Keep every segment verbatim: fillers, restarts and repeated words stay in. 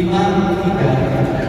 lima belas, delapan belas.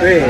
Wih.